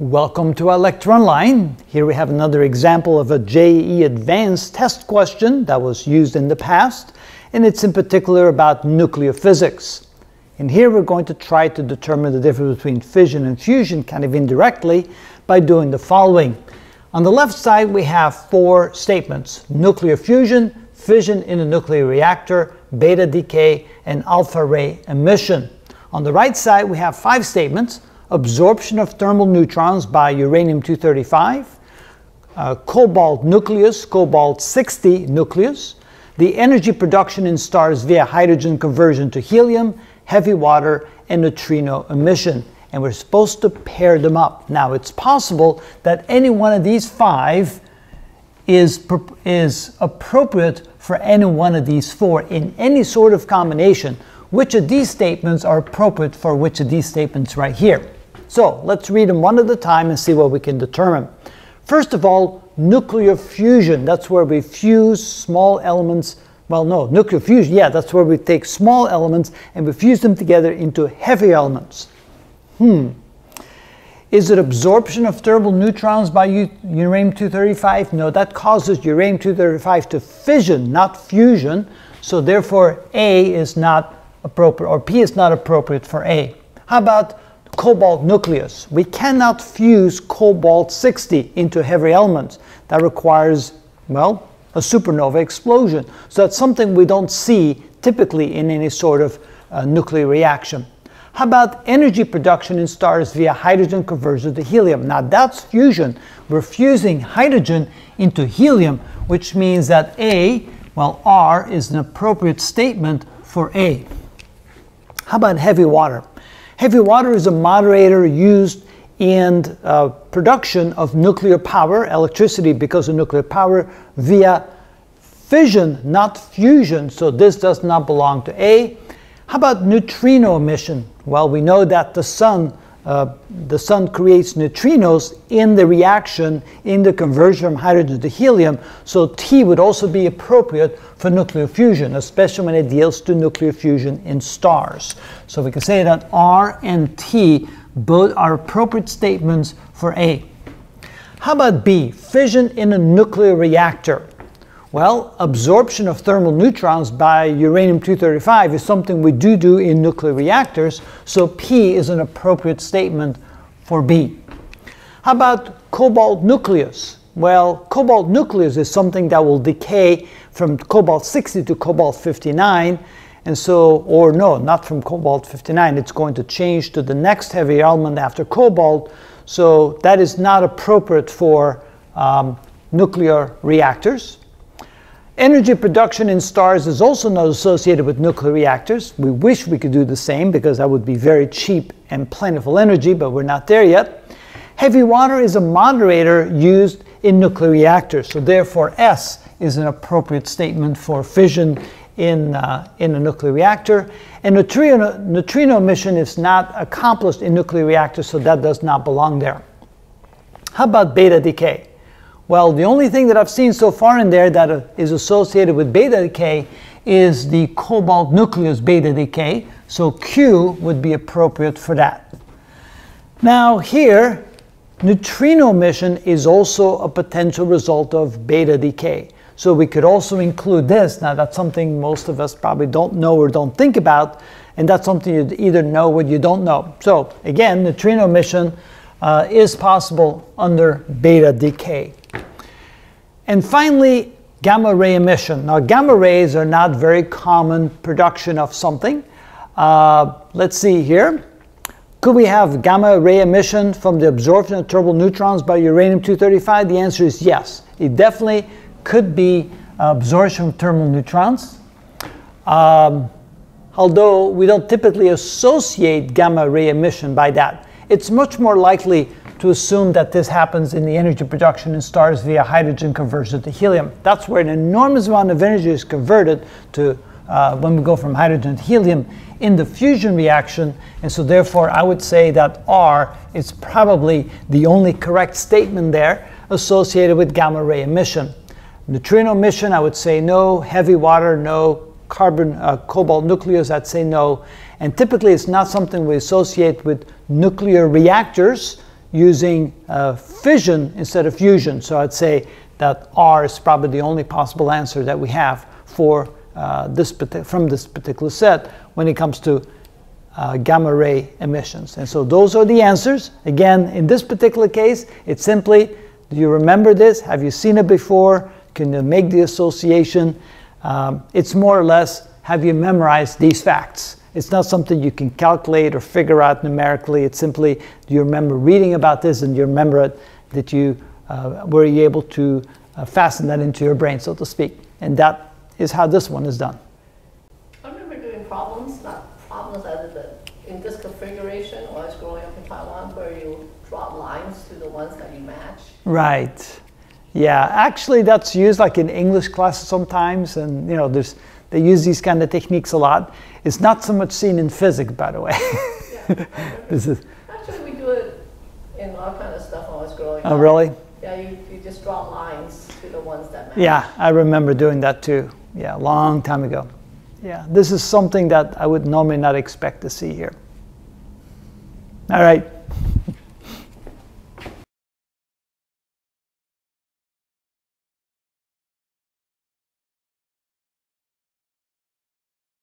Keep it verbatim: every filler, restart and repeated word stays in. Welcome to iLectureOnline. Here we have another example of a J E E advanced test question that was used in the past, and it's in particular about nuclear physics. And here we're going to try to determine the difference between fission and fusion kind of indirectly by doing the following. On the left side we have four statements: nuclear fusion, fission in a nuclear reactor, beta decay, and alpha ray emission. On the right side we have five statements: absorption of thermal neutrons by uranium two thirty-five, uh, cobalt nucleus, cobalt sixty nucleus, the energy production in stars via hydrogen conversion to helium, heavy water, and neutrino emission. And we're supposed to pair them up. Now, it's possible that any one of these five is, is appropriate for any one of these four in any sort of combination. Which of these statements are appropriate for which of these statements right here? So let's read them one at a time and see what we can determine. First of all, nuclear fusion. That's where we fuse small elements. Well, no, nuclear fusion. Yeah, that's where we take small elements and we fuse them together into heavy elements. Hmm. Is it absorption of thermal neutrons by uranium two thirty-five? No, that causes uranium two thirty-five to fission, not fusion. So therefore, A is not appropriate, or P is not appropriate for A. How about cobalt nucleus? We cannot fuse cobalt sixty into heavy elements. That requires, well, a supernova explosion. So that's something we don't see typically in any sort of uh, nuclear reaction. How about energy production in stars via hydrogen conversion to helium? Now that's fusion. We're fusing hydrogen into helium, which means that A, well, R is an appropriate statement for A. How about heavy water? Heavy water is a moderator used in uh, production of nuclear power, electricity because of nuclear power, via fission, not fusion. So this does not belong to A. How about neutrino emission? Well, we know that the sun, uh, the sun creates neutrinos in the reaction, in the conversion from hydrogen to helium. So T would also be appropriate for nuclear fusion, especially when it deals to nuclear fusion in stars. So we can say that R and T both are appropriate statements for A. How about B, fission in a nuclear reactor? Well, absorption of thermal neutrons by uranium two thirty-five is something we do do in nuclear reactors, so P is an appropriate statement for B. How about cobalt nucleus? Well, cobalt nucleus is something that will decay from cobalt sixty to cobalt fifty-nine, and so, or no, not from cobalt fifty-nine, it's going to change to the next heavy element after cobalt, so that is not appropriate for um, nuclear reactors. Energy production in stars is also not associated with nuclear reactors. We wish we could do the same because that would be very cheap and plentiful energy, but we're not there yet. Heavy water is a moderator used in nuclear reactors, so therefore S is an appropriate statement for fission in, uh, in a nuclear reactor. And neutrino, neutrino emission is not accomplished in nuclear reactors, so that does not belong there. How about beta decay? Well, the only thing that I've seen so far in there that is associated with beta decay is the cobalt nucleus beta decay, so Q would be appropriate for that. Now here, neutrino emission is also a potential result of beta decay, so we could also include this. Now that's something most of us probably don't know or don't think about, and that's something you either know or you don't know. So again, neutrino emission uh, is possible under beta decay. And finally, gamma ray emission. Now, gamma rays are not very common production of something. Uh, let's see here. Could we have gamma ray emission from the absorption of thermal neutrons by uranium two thirty-five? The answer is yes. It definitely could be absorption of thermal neutrons. Um, although we don't typically associate gamma ray emission by that. It's much more likely to assume that this happens in the energy production in stars via hydrogen conversion to helium. That's where an enormous amount of energy is converted to uh, when we go from hydrogen to helium in the fusion reaction, and so therefore I would say that R is probably the only correct statement there associated with gamma ray emission. Neutrino emission, I would say no. Heavy water, no. Carbon, uh, cobalt nucleus, I'd say no. And typically it's not something we associate with nuclear reactors. using uh, fission instead of fusion. So I'd say that R is probably the only possible answer that we have for uh, this from this particular set when it comes to uh, gamma ray emissions. And so those are the answers. Again, in this particular case, it's simply, do you remember this? Have you seen it before? Can you make the association? Um, it's more or less, have you memorized these facts? It's not something you can calculate or figure out numerically. It's simply, do you remember reading about this, and do you remember it, that you uh, were you able to uh, fasten that into your brain, so to speak? And that is how this one is done. I remember doing problems, not problems as in this configuration, or I was growing up in Taiwan, where you draw lines to the ones that you match. Right. Yeah, actually that's used like in English classes sometimes, and you know, there's, they use these kind of techniques a lot. It's not so much seen in physics, by the way. Yeah, this is actually, we do it in all kind of stuff when I was growing up. Oh, really? Yeah, you, you just draw lines to the ones that match. Yeah, I remember doing that too. Yeah, a long time ago. Yeah, this is something that I would normally not expect to see here. All right.